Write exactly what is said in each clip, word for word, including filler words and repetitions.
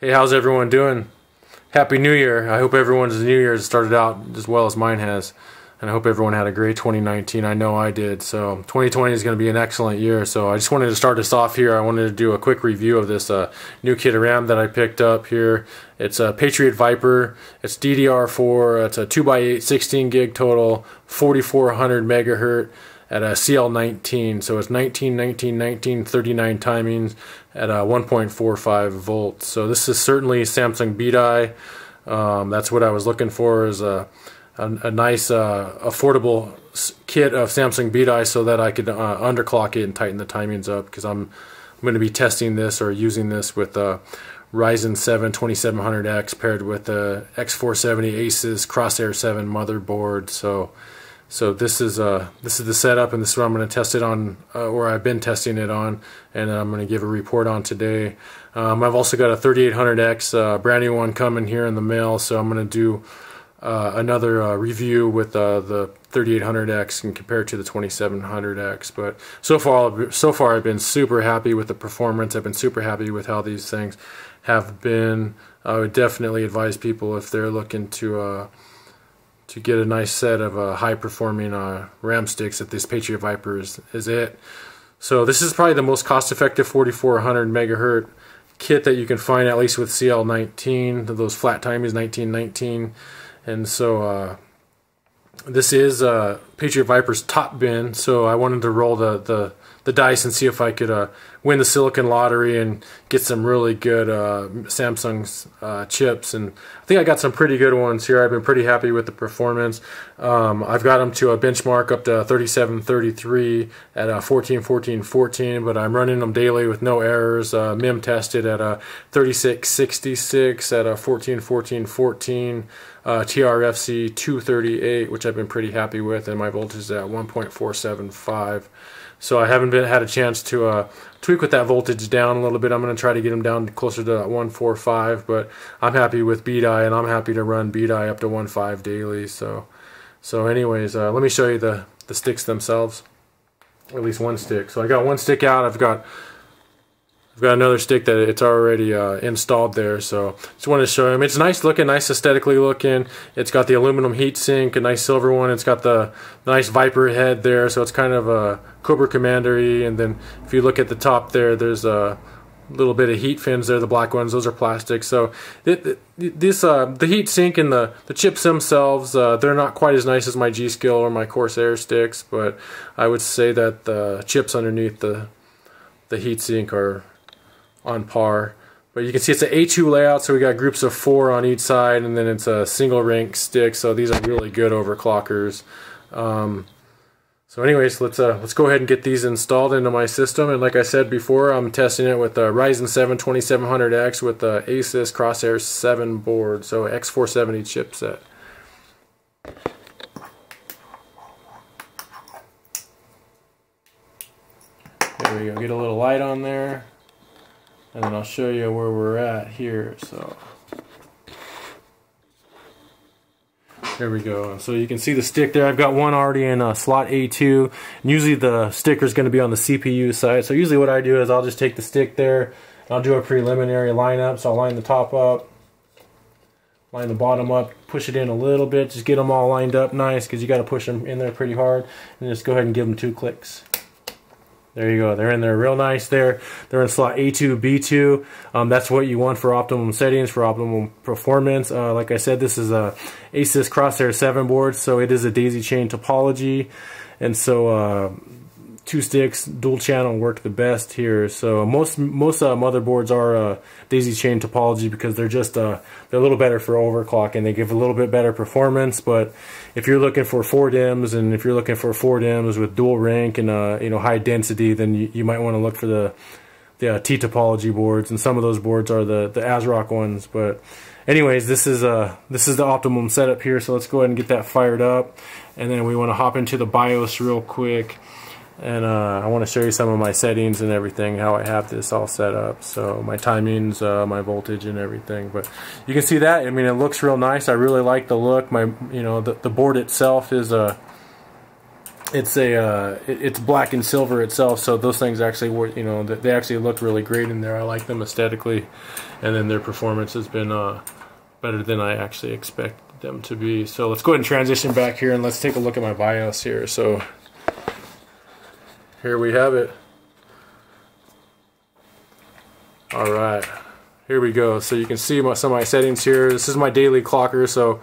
Hey, how's everyone doing? Happy New Year. I hope everyone's New Year's started out as well as mine has. And I hope everyone had a great twenty nineteen. I know I did. So twenty twenty is going to be an excellent year. So I just wanted to start this off here. I wanted to do a quick review of this uh, new kit of RAM that I picked up here. It's a Patriot Viper. It's D D R four. It's a two by eight, sixteen gig total, forty-four hundred megahertz. At a C L nineteen, so it's nineteen, nineteen, nineteen, thirty-nine timings at a one point four five volts. So this is certainly Samsung B-Die. Um, that's what I was looking for, is a, a, a nice uh, affordable kit of Samsung B-Die so that I could uh, underclock it and tighten the timings up, because I'm, I'm going to be testing this or using this with uh, Ryzen seven twenty-seven hundred X paired with the X four seventy ASUS Crosshair seven motherboard. So So this is uh this is the setup, and this is what I'm going to test it on, uh, or I've been testing it on, and I'm going to give a report on today. Um, I've also got a thirty-eight hundred X, uh, brand new one coming here in the mail, so I'm going to do uh, another uh, review with uh, the thirty-eight hundred X and compare it to the twenty-seven hundred X. But so far, so far I've been super happy with the performance. I've been super happy with how these things have been. I would definitely advise people, if they're looking to Uh, to get a nice set of uh, high-performing uh, RAM sticks, that this Patriot Viper is, is it. So this is probably the most cost-effective forty-four hundred megahertz kit that you can find, at least with C L nineteen, those flat timings, nineteen, nineteen. And so uh, this is uh, Patriot Viper's top bin, so I wanted to roll the, the, the dice and see if I could uh, win the silicon lottery and get some really good uh, Samsung uh, chips. And I think I got some pretty good ones here. I've been pretty happy with the performance. Um, I've got them to a benchmark up to thirty-seven thirty-three at a fourteen, fourteen, fourteen, but I'm running them daily with no errors. Uh, M I M tested at a thirty-six sixty-six at a fourteen, fourteen, fourteen, uh, T R F C two thirty-eight, which I've been pretty happy with, and my voltage is at one point four seven five. So I haven't been had a chance to uh, tweak with that voltage down a little bit. I'm going to try to get them down closer to one forty-five, but I'm happy with B-Die, and I'm happy to run B-Die up to one point five daily. So, so anyways, uh, let me show you the, the sticks themselves, at least one stick. So I got one stick out. I've got I've got another stick that it's already uh, installed there. So just wanted to show them. It's nice looking, nice aesthetically looking. It's got the aluminum heatsink, a nice silver one. It's got the nice Viper head there, so it's kind of a Cobra Commander-y. And then if you look at the top there, there's a little bit of heat fins there, the black ones. Those are plastic. So it, it, this uh, the heatsink and the, the chips themselves, uh, they're not quite as nice as my G-Skill or my Corsair sticks, but I would say that the chips underneath the, the heatsink are on par. But you can see it's an A two layout, so we got groups of four on each side, and then it's a single rank stick, so these are really good overclockers. Um, so anyways, let's uh, let's go ahead and get these installed into my system. And like I said before, I'm testing it with a Ryzen seven twenty-seven hundred X with the ASUS Crosshair seven board, so X four seventy chipset. There we go, get a little light on there. And then I'll show you where we're at here. So there we go. So you can see the stick there. I've got one already in uh, slot A two. And usually the sticker is going to be on the C P U side. So usually what I do is I'll just take the stick there, and I'll do a preliminary lineup. So I'll line the top up, line the bottom up, push it in a little bit. Just get them all lined up nice, because you got to push them in there pretty hard. And just go ahead and give them two clicks. There you go. They're in there real nice there. They're in slot A two, B two. Um, that's what you want for optimum settings, for optimum performance. Uh, like I said, this is a ASUS Crosshair seven board, so it is a daisy chain topology. And so uh, two sticks, dual channel work the best here. So most most uh, motherboards are uh, daisy chain topology, because they're just uh, they're a little better for overclock, and they give a little bit better performance. But if you're looking for four DIMMs, and if you're looking for four DIMMs with dual rank and uh, you know, high density, then you, you might want to look for the the uh, T topology boards, and some of those boards are the the ASRock ones. But anyways, this is uh this is the optimum setup here. So let's go ahead and get that fired up, and then we want to hop into the BIOS real quick. And uh, I want to show you some of my settings and everything, how I have this all set up. So my timings, uh, my voltage, and everything. But you can see that. I mean, it looks real nice. I really like the look. My, you know, the, the board itself is a it's a uh, it, it's black and silver itself, so those things actually were, you know, they actually look really great in there. I like them aesthetically, and then their performance has been uh, better than I actually expected them to be. So let's go ahead and transition back here and let's take a look at my BIOS here. So here we have it. All right, here we go. So you can see my, some of my settings here. This is my daily clocker. So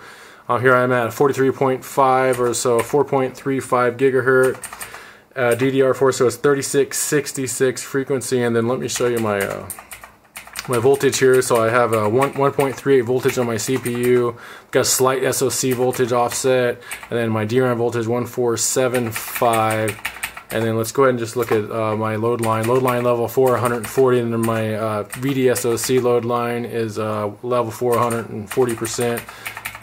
uh, here I am at forty-three point five or so, four point three five gigahertz, uh, D D R four. So it's thirty-six sixty-six frequency. And then let me show you my uh, my voltage here. So I have a one point three eight voltage on my C P U. Got a slight S O C voltage offset, and then my D RAM voltage one four seven five. And then let's go ahead and just look at uh, my load line. Load line level four, one forty, and then my uh, V D S O C load line is uh, level four, one forty percent.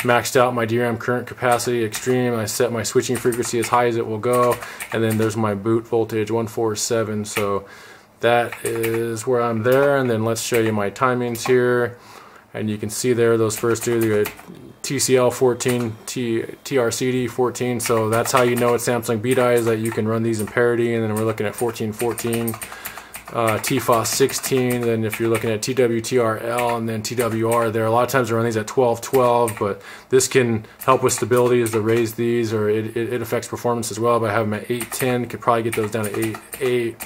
Maxed out my D RAM current capacity extreme. I set my switching frequency as high as it will go. And then there's my boot voltage, one forty-seven. So that is where I'm there. And then let's show you my timings here. And you can see there those first two, the T C L fourteen, T R C D fourteen. So that's how you know it's Samsung B-Die, is that you can run these in parity. And then we're looking at fourteen fourteen, uh, T F O S sixteen. Then if you're looking at T W T R L and then T W R, there a lot of times we run these at twelve twelve. But this can help with stability as to raise these, or it, it, it affects performance as well. But I have them at eight ten. Could probably get those down to eight eight.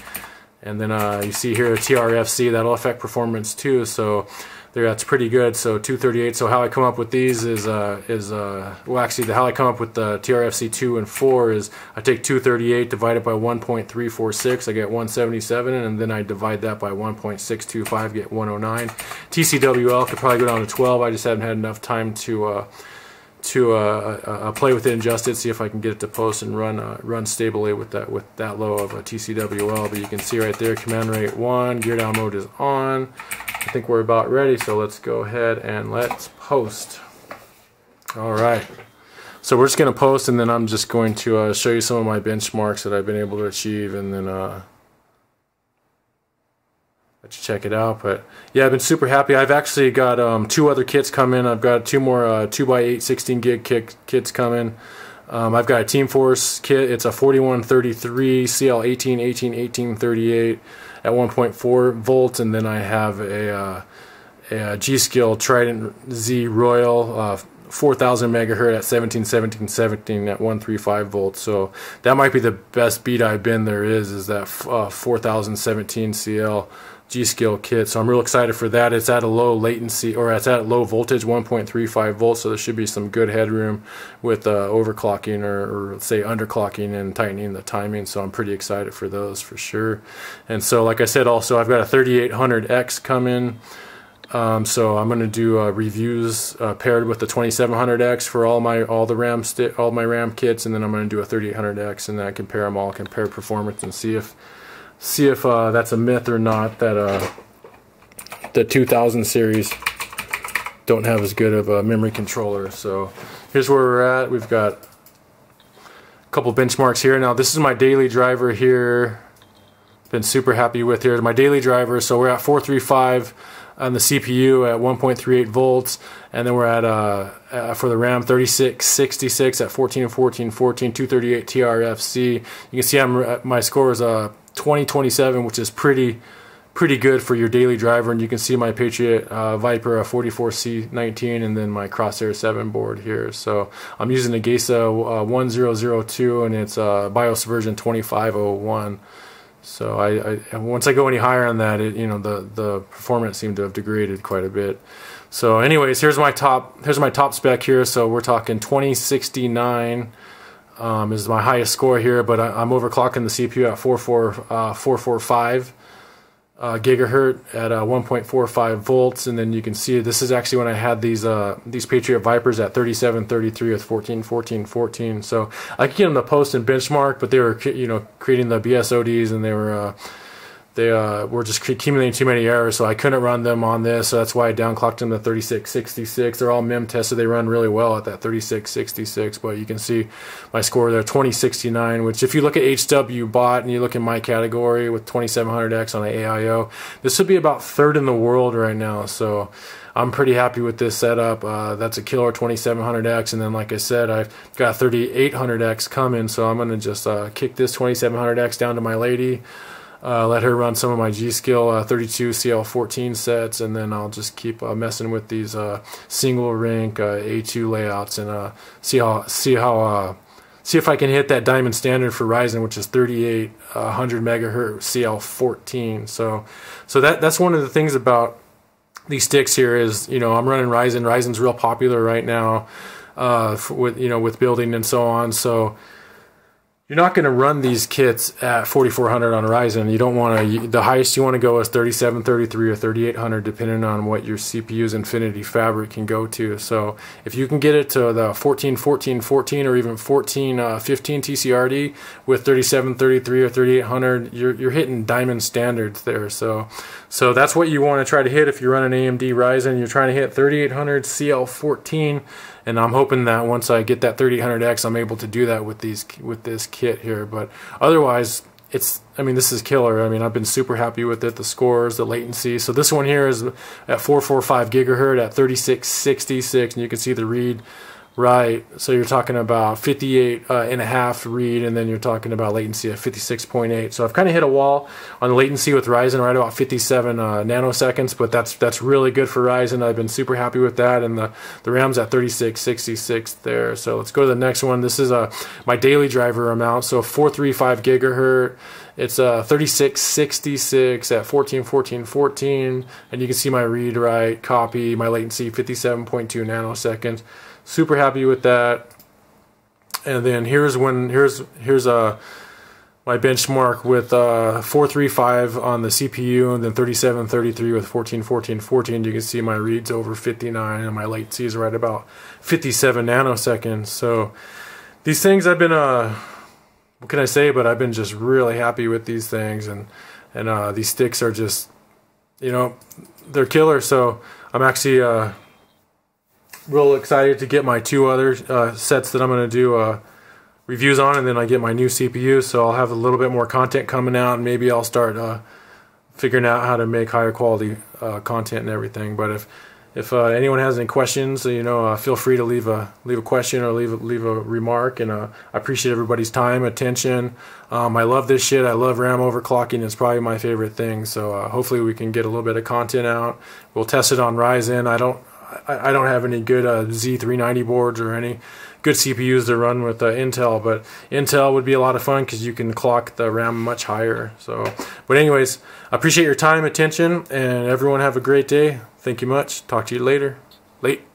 And then uh, you see here T R F C. That'll affect performance too. So that's pretty good. So two thirty-eight. So how I come up with these is uh, is uh, well, actually the how I come up with the T R F C two and four is I take two thirty-eight, divide it by one point three four six, I get one seventy-seven, and then I divide that by one point six two five, get one oh nine. T C W L could probably go down to twelve. I just haven't had enough time to uh, to uh, uh, play with it and adjust it, see if I can get it to post and run uh, run stably with that with that low of a T C W L. But you can see right there, command rate one, gear down mode is on. I think we're about ready, so let's go ahead and let's post. All right, so we're just going to post, and then I'm just going to uh, show you some of my benchmarks that I've been able to achieve, and then uh, let you check it out. But yeah, I've been super happy. I've actually got um, two other kits coming. I've got two more uh, two by eight sixteen gig kit, kits coming. Um, I've got a Team Force kit. It's a forty-one thirty-three C L eighteen eighteen eighteen thirty-eight. At one point four volts, and then I have a, uh, a G-Skill Trident Z Royal uh, four thousand megahertz at seventeen seventeen seventeen at one thirty-five volts. So that might be the best beat I've been there is, is that uh, four thousand seventeen C L G-Skill kit. So I'm real excited for that. It's at a low latency, or it's at low voltage, one point three five volts, so there should be some good headroom with uh, overclocking, or, or say underclocking and tightening the timing. So I'm pretty excited for those for sure. And so like I said, also I've got a thirty-eight hundred X coming. Um, so I'm going to do uh, reviews uh, paired with the twenty-seven hundred X for all my all the RAM all my RAM kits, and then I'm going to do a thirty-eight hundred X, and then I compare them all, compare performance, and see if see if uh, that's a myth or not, that uh, the two thousand series don't have as good of a memory controller. So here's where we're at. We've got a couple benchmarks here. Now this is my daily driver here. Been super happy with here my daily driver. So we're at four thirty-five on the C P U at one point three eight volts, and then we're at uh, uh, for the RAM thirty-six sixty-six at fourteen fourteen fourteen, two thirty-eight T R F C. You can see I'm my score is uh, twenty twenty-seven, which is pretty pretty good for your daily driver. And you can see my Patriot uh, Viper uh, forty-four C nineteen, and then my Crosshair seven board here. So I'm using a GESA uh, one zero zero two, and it's uh, BIOS version twenty-five oh one. So I, I once I go any higher on that, it, you know, the the performance seemed to have degraded quite a bit. So anyways, here's my top here's my top spec here. So we're talking twenty sixty-nine. Um, is my highest score here, but I, I'm overclocking the C P U at four four four four five uh, gigahertz at uh, one point four five volts, and then you can see this is actually when I had these uh, these Patriot Vipers at thirty-seven thirty-three with fourteen fourteen fourteen. So I could get them to post and benchmark, but they were, you know, creating the B S O Ds, and they were uh, they uh, were just accumulating too many errors, so I couldn't run them on this, so that's why I downclocked them to thirty-six sixty-six. They're all M E M tested. They run really well at that thirty-six sixty-six, but you can see my score there, twenty sixty-nine, which if you look at HWBot and you look in my category with twenty-seven hundred X on the A I O, this would be about third in the world right now, so I'm pretty happy with this setup. Uh, that's a killer twenty-seven hundred X, and then like I said, I've got thirty-eight hundred X coming, so I'm going to just uh, kick this twenty-seven hundred X down to my lady. Uh, let her run some of my G-Skill uh, thirty-two C L fourteen sets, and then I'll just keep uh, messing with these uh, single rank uh, A two layouts and uh, see how see how uh, see if I can hit that diamond standard for Ryzen, which is thirty-eight hundred megahertz C L fourteen. So, so that that's one of the things about these sticks here is, you know, I'm running Ryzen. Ryzen's real popular right now uh, for, with you know with building and so on. So. You're not going to run these kits at forty-four hundred on Ryzen. You don't want to. The highest you want to go is thirty-seven thirty-three or thirty-eight hundred, depending on what your C P U's Infinity Fabric can go to. So if you can get it to the fourteen fourteen fourteen or even fourteen fifteen T C R D with thirty-seven thirty-three or thirty-eight hundred, you're you're hitting diamond standards there. So so that's what you want to try to hit if you run an A M D Ryzen. You're trying to hit thirty-eight hundred C L fourteen. And I'm hoping that once I get that thirty-eight hundred X, I'm able to do that with these with this kit here. But otherwise, it's I mean, this is killer. I mean, I've been super happy with it. The scores, the latency. So this one here is at four forty-five gigahertz at thirty-six sixty-six, and you can see the read right. So you're talking about fifty-eight uh, and a half read, and then you're talking about latency at fifty-six point eight. So I've kind of hit a wall on latency with Ryzen, right about fifty-seven uh, nanoseconds, but that's that's really good for Ryzen. I've been super happy with that, and the the RAM's at thirty-six sixty-six there. So let's go to the next one. This is uh, my daily driver amount, so four thirty-five gigahertz. It's uh, thirty-six sixty-six at fourteen fourteen fourteen, and you can see my read write copy, my latency fifty-seven point two nanoseconds. Super happy with that. And then here's when here's here's a uh, my benchmark with uh, four thirty-five on the C P U, and then thirty-seven thirty-three with fourteen fourteen fourteen. You can see my reads over fifty-nine, and my latency is right about fifty-seven nanoseconds. So these things I've been uh what can I say? But I've been just really happy with these things, and and uh, these sticks are just, you know, they're killer. So I'm actually uh. real excited to get my two other uh, sets that I'm going to do uh, reviews on, and then I get my new C P U, so I'll have a little bit more content coming out, and maybe I'll start uh, figuring out how to make higher quality uh, content and everything. But if if uh, anyone has any questions, you know, uh, feel free to leave a leave a question or leave a, leave a remark, and uh, I appreciate everybody's time, attention. Um, I love this shit. I love RAM overclocking. It's probably my favorite thing. So uh, hopefully we can get a little bit of content out. We'll test it on Ryzen. I don't. I don't have any good uh, Z three ninety boards or any good C P Us to run with uh, Intel, but Intel would be a lot of fun because you can clock the RAM much higher. So, but anyways, I appreciate your time, attention, and everyone have a great day. Thank you much. Talk to you later. Late.